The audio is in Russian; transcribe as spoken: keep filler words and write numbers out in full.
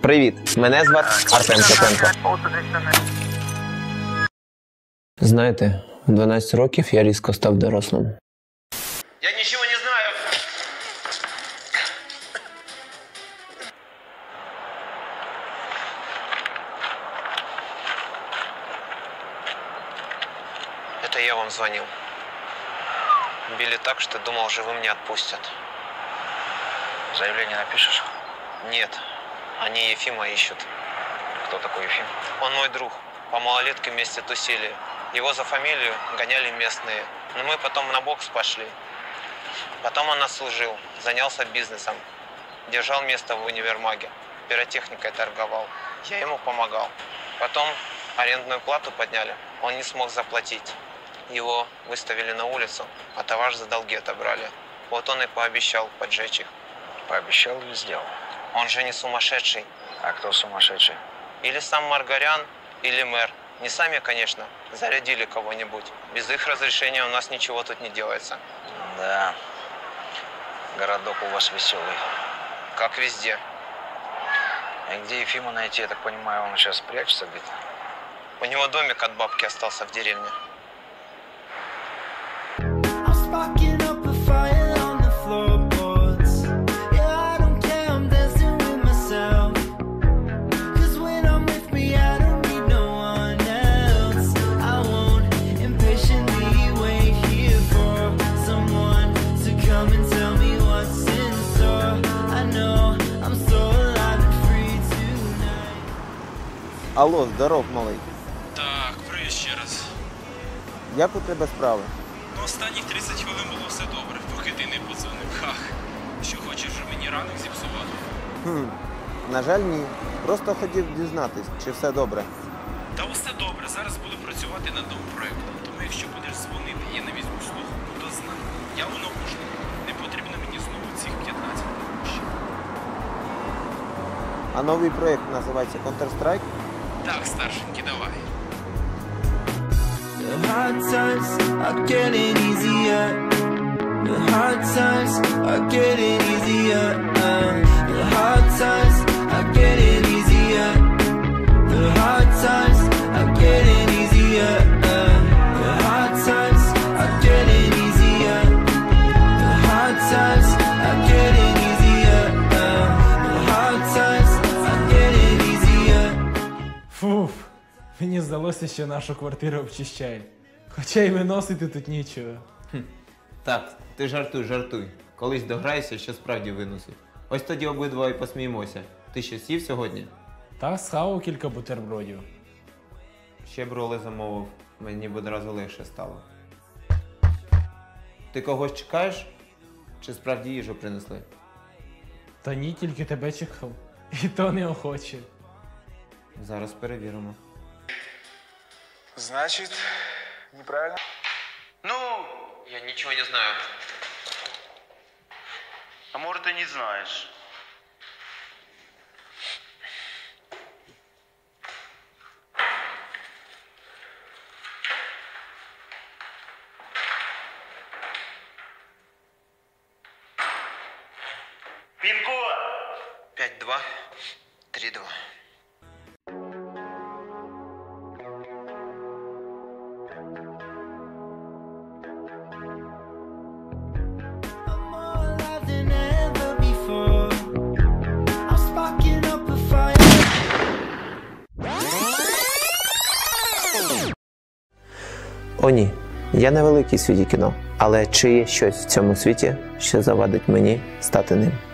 Привіт, мене звати Артем Чопенко. Знаєте, в дванадцять років я різко став дорослим. Я нічого не знаю. Это я вам звонил. Били так, что думал, живым не отпустят. Заявление напишешь? Нет. Они Ефима ищут. Кто такой Ефим? Он мой друг. По малолетке вместе тусили. Его за фамилию гоняли местные. Но мы потом на бокс пошли. Потом он нас служил. Занялся бизнесом. Держал место в универмаге. Пиротехникой торговал. Я ему помогал. Потом арендную плату подняли. Он не смог заплатить. Его выставили на улицу, а товар за долги отобрали. Вот он и пообещал поджечь их. Пообещал или сделал? Он же не сумасшедший. А кто сумасшедший? Или сам Маргарян, или мэр. Не сами, конечно. Зарядили кого-нибудь. Без их разрешения у нас ничего тут не делается. Да. Городок у вас веселый. Как везде. И где Ефима найти? Я так понимаю, он сейчас прячется где-то? У него домик от бабки остался в деревне. Алло, здоров, малий. Так, привіт ще раз. Як у тебе справи? Ну, останніх тридцять хвилин було все добре, поки ти не подзвонив. Хах, що хочеш вже мені ранок зіпсувати? Хм, на жаль, ні. Просто хотів дізнатись, чи все добре. Та усе добре, зараз буду працювати над новим проєктом, тому якщо будеш дзвонити, я не візьму слуху, то знай. Я у навушнику, не потрібно мені знову цих п'ятнадцять. А новий проєкт називається «Контерстрайк»? Так, старшенький, давай. The hard times are getting easier. The hard times are getting easier. The hard times are getting easier. The hard times are getting easier. The hard times are getting easier. The hard times are getting easier. The hard times are getting easier. Фуф, мені здалося, що нашу квартиру обчищають. Хоча й виносити тут нічого. Так, ти жартуй, жартуй. Колись дограєшся, що справді виносить. Ось тоді обидва і посміємося. Ти ще сів сьогодні? Та схавав кілька бутербродів. Ще броли замовив. Мені б одразу легше стало. Ти когось чекаєш? Чи справді їжу принесли? Та ні, тільки тебе чекав. І то неохоче. Зараз перевіримо. Значит, неправильно? Ну, я ничего не знаю. А может, и не знаешь. Пин-код! пять два три два. О ні, я не великий в світі кіно, але чи є щось в цьому світі, що завадить мені стати ним?